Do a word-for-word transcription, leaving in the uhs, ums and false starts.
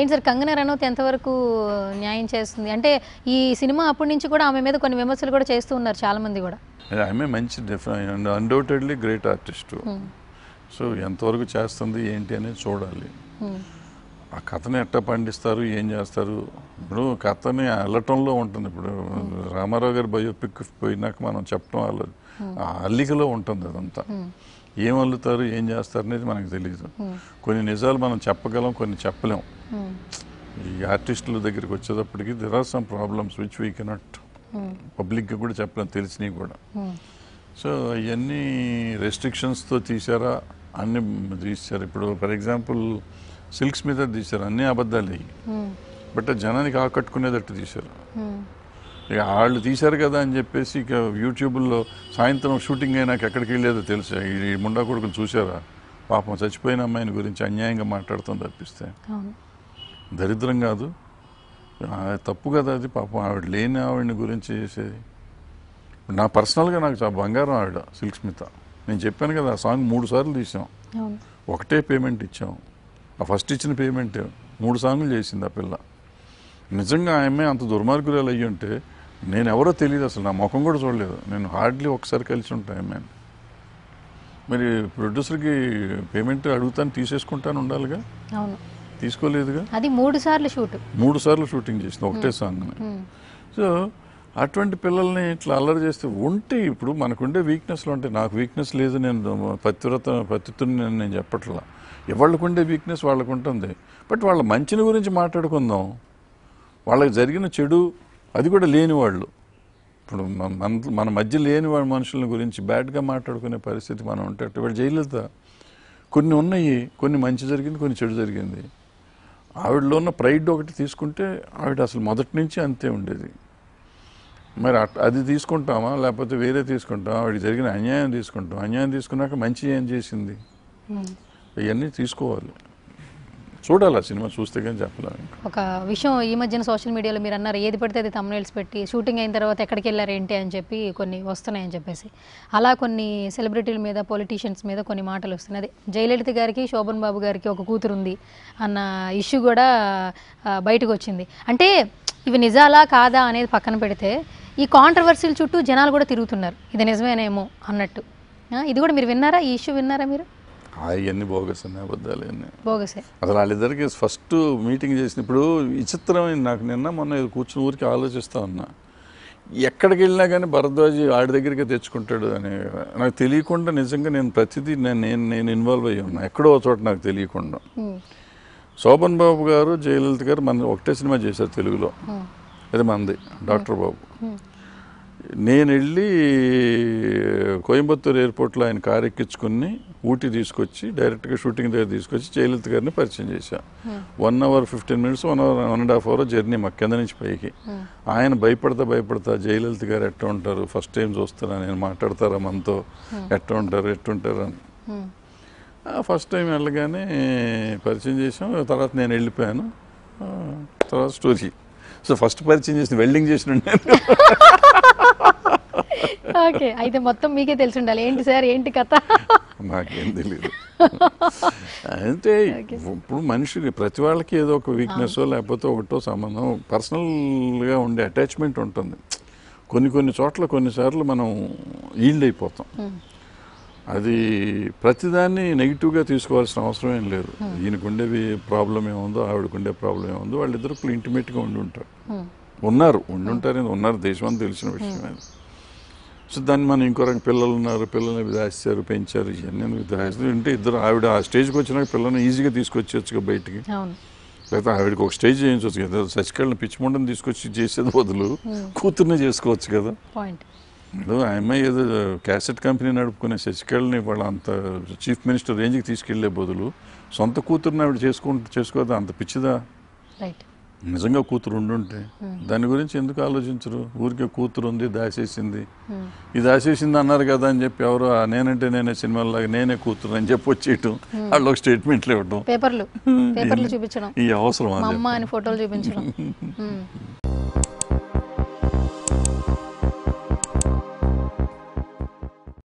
ఏంటి సార్ కంగనా రనౌత్ ఎంత వరకు న్యాయం చేస్తుంది అంటే ఈ సినిమా అప్పటి నుంచి కూడా ఆమె మీద కొన్ని విమర్శలు కూడా చేస్తూ ఉన్నారు చాలా మంది కూడా. ఆమె మంచి అన్‌డౌటెడ్లీ గ్రేట్ ఆర్టిస్ట్. సో ఎంత వరకు చేస్తుంది ఏంటి అనేది చూడాలి. ఆ కథని ఎట్ట పండిస్తారు ఏం చేస్తారు ఇప్పుడు కథని అల్లటంలో ఉంటుంది. ఇప్పుడు రామారావు గారి బయోపిక్ పోయినాక మనం చెప్పడం అల్ల ఆ అల్లికలో ఉంటుంది. అదంతా ఏం అల్లుతారు ఏం చేస్తారు అనేది మనకు తెలియదు. కొన్ని నిజాలు మనం చెప్పగలం కొన్ని చెప్పలేం. ఈ ఆర్టిస్టుల దగ్గరికి వచ్చేటప్పటికి there are some problems which we cannot పబ్లిక్గా కూడా చెప్పలేం తెలిసినవి కూడా. సో ఇవన్నీ రెస్ట్రిక్షన్స్తో తీసారా అన్నీ తీశారు. ఇప్పుడు ఫర్ ఎగ్జాంపుల్ సిల్క్స్ మీద తీశారు అన్నీ అబద్ధాలు అయ్యి బట్ జనానికి ఆకట్టుకునేటట్టు తీశారు. ఇక వాళ్ళు తీశారు కదా అని చెప్పేసి ఇక యూట్యూబ్లో సాయంత్రం షూటింగ్ అయినాక ఎక్కడికి వెళ్ళేదో తెలుసా ఈ ముండా కొడుకుని చూసారా పాపం చచ్చిపోయిన అమ్మాయిని గురించి అన్యాయంగా మాట్లాడుతుంది తప్పిస్తే దరిద్రం కాదు తప్పు కదా అది. పాపం ఆవిడ లేని ఆవిడని గురించి చేసేది. నా పర్సనల్గా నాకు బంగారం ఆవిడ సిల్క్ స్మిత. నేను చెప్పాను కదా ఆ సాంగ్ మూడు సార్లు తీసాం ఒకటే పేమెంట్ ఇచ్చాం. ఆ ఫస్ట్ ఇచ్చిన పేమెంట్ మూడు సాంగులు చేసింది ఆ పిల్ల. నిజంగా ఆమె అంత దుర్మార్గురాలు అయ్యి ఉంటే నేను ఎవరో తెలియదు అసలు నా ముఖం కూడా చూడలేదు. నేను హార్డ్లీ ఒకసారి కలిసి ఉంటాను ఆమె. మరి ప్రొడ్యూసర్కి పేమెంట్ అడుగుతాను తీసేసుకుంటాను ఉండాలిగా తీసుకోలేదుగా. అది మూడు సార్లు షూట్ మూడు సార్లు షూటింగ్ చేసింది ఒకటే సాంగ్ని. సో అటువంటి పిల్లల్ని ఇట్లా అల్లరి చేస్తే ఉంటే ఇప్పుడు మనకుండే వీక్నెస్లు ఉంటాయి. నాకు వీక్నెస్ లేదు నేను పతివ్రత పతితుని నేను చెప్పట్లా. ఎవళ్ళకు ఉండే వీక్నెస్ వాళ్ళకు ఉంటుంది బట్ వాళ్ళ మంచిని గురించి మాట్లాడుకుందాం. వాళ్ళకి జరిగిన చెడు అది కూడా లేనివాళ్ళు ఇప్పుడు మన మన మధ్య లేని వాళ్ళ మనుషుల గురించి బ్యాడ్గా మాట్లాడుకునే పరిస్థితి మనం ఉంటే వాళ్ళు జయలలిత కొన్ని ఉన్నాయి కొన్ని మంచి జరిగింది కొన్ని చెడు జరిగింది. ఆవిడలో ఉన్న ప్రైడ్ ఒకటి తీసుకుంటే ఆవిడ అసలు మొదటి నుంచి అంతే ఉండేది. మరి అది తీసుకుంటామా లేకపోతే వేరే తీసుకుంటాం ఆవిడ జరిగిన అన్యాయం తీసుకుంటాం అన్యాయం తీసుకున్నాక మంచి ఏం చేసింది ఇవన్నీ తీసుకోవాలి చూడాలి. సినిమా చూస్తే కానీ చెప్పలేదు. ఒక విషయం ఈ మధ్యన సోషల్ మీడియాలో మీరు అన్నారు ఏది పడితే అది తమ్నైల్స్ పెట్టి షూటింగ్ అయిన తర్వాత ఎక్కడికి వెళ్ళారు ఏంటి అని చెప్పి కొన్ని వస్తున్నాయని చెప్పేసి అలా కొన్ని సెలబ్రిటీల మీద పొలిటీషియన్స్ మీద కొన్ని మాటలు వస్తున్నాయి. అదే జయలలిత గారికి శోభన్ బాబు గారికి ఒక కూతురు ఉంది అన్న ఇష్యూ కూడా బయటకు వచ్చింది. అంటే ఇవి నిజాలా కాదా అనేది పక్కన పెడితే ఈ కాంట్రవర్సీల చుట్టూ జనాలు కూడా తిరుగుతున్నారు ఇది నిజమేనేమో అన్నట్టు. ఇది కూడా మీరు విన్నారా ఈ ఇష్యూ విన్నారా మీరు? అవన్నీ బోగస్ అన్నీ అబద్ధాలు అన్నీ బోగసే అసలు. వాళ్ళిద్దరికి ఫస్ట్ మీటింగ్ చేసినప్పుడు విచిత్రమైంది. నాకు నిన్న మొన్న కూర్చుని ఊరికి ఆలోచిస్తూ ఉన్నా ఎక్కడికి వెళ్ళినా కానీ భరద్వాజ్ ఆడి దగ్గరికి తెచ్చుకుంటాడు అని నాకు తెలియకుండా నిజంగా నేను ప్రతిదీ నేను నేను నేను ఇన్వాల్వ్ అయ్యి ఉన్నా ఎక్కడో చోట నాకు తెలియకుండా. శోభన్ బాబు గారు జయలలిత గారు మన ఒకటే సినిమా చేశారు తెలుగులో అది మంది డాక్టర్ బాబు. నేను వెళ్ళి కోయంబత్తూరు ఎయిర్పోర్ట్లో ఆయన కారు ఎక్కించుకుని ఊటీ తీసుకొచ్చి డైరెక్ట్గా షూటింగ్ దగ్గర తీసుకొచ్చి జయలలిత గారిని పరిచయం చేశాను. One hour fifteen minutes one hour one and half hour journey మా కింద నుంచి పైకి. ఆయన భయపడతా భయపడతా జయలలిత గారు ఎట్లా ఉంటారు ఫస్ట్ టైం చూస్తారా నేను మాట్లాడతారా మనతో ఎట్లా ఉంటారు ఎట్టుంటారు అని ఫస్ట్ టైం వెళ్ళగానే పరిచయం చేసాం. తర్వాత నేను వెళ్ళిపోయాను తర్వాత స్టోరీ. సో ఫస్ట్ పరిచయం చేసిన వెల్డింగ్ చేసిన ఓకే అయితే మొత్తం మీకే తెలిసి ఉండాలి ఏంటి సార్ ఏంటి కథ నాకేం తెలియదు. అంటే ఇప్పుడు మనిషికి ప్రతి వాళ్ళకి ఏదో ఒక వీక్నెస్ లేకపోతే ఒకటో సంబంధం పర్సనల్గా ఉండే అటాచ్మెంట్ ఉంటుంది. కొన్ని కొన్ని చోట్ల కొన్నిసార్లు మనం ఈల్డ్ అయిపోతాం. అది ప్రతిదాన్ని నెగిటివ్గా తీసుకోవాల్సిన అవసరం ఏం లేదు. ఈయనకు ఉండేవి ప్రాబ్లం ఏముందో ఆవిడకు ఉండే ప్రాబ్లం ఏముందో వాళ్ళిద్దరు ఇంటిమేట్గా ఉండి ఉంటారు ఉన్నారు ఉండి ఉంటారు ఉన్నారు దేశం అని తెలిసిన విషయం అది. సో దాన్ని మనం ఇంకో రకంగా పిల్లలు ఉన్నారు పిల్లల్ని దాచారు పెంచారు ఇవన్నీ దాచారు అంటే ఇద్దరు ఆవిడ ఆ స్టేజ్కి వచ్చినాక పిల్లల్ని ఈజీగా తీసుకొచ్చేచ్చుగా బయటికి లేకపోతే ఆవిడకి ఒక స్టేజ్ చేయించవచ్చు కదా. సచికళ్ళని పిచ్చిమండని తీసుకొచ్చి చేసేది బదులు కూతుర్నే చేసుకోవచ్చు కదా. ఆమె ఏదో క్యాసెట్ కంపెనీ నడుపుకునే శశికళని వాళ్ళ అంత చీఫ్ మినిస్టర్ రేంజ్కి తీసుకెళ్లే బదులు సొంత కూతురుని ఆవిడ చేసుకుంటూ చేసుకోదా అంత పిచ్చిదా. నిజంగా కూతురు ఉండుంటే దాని గురించి ఎందుకు ఆలోచించరు. ఊరికే కూతురు ఉంది దాసేసింది ఇది దాసేసింది అన్నారు కదా అని చెప్పి ఎవరు నేనంటే నేనే సినిమాలాగా నేనే కూతురు అని చెప్పి వచ్చేయటం వాళ్ళు ఒక స్టేట్మెంట్లు ఇవ్వటం పేపర్లు చూపించడం ఈ అవసరం.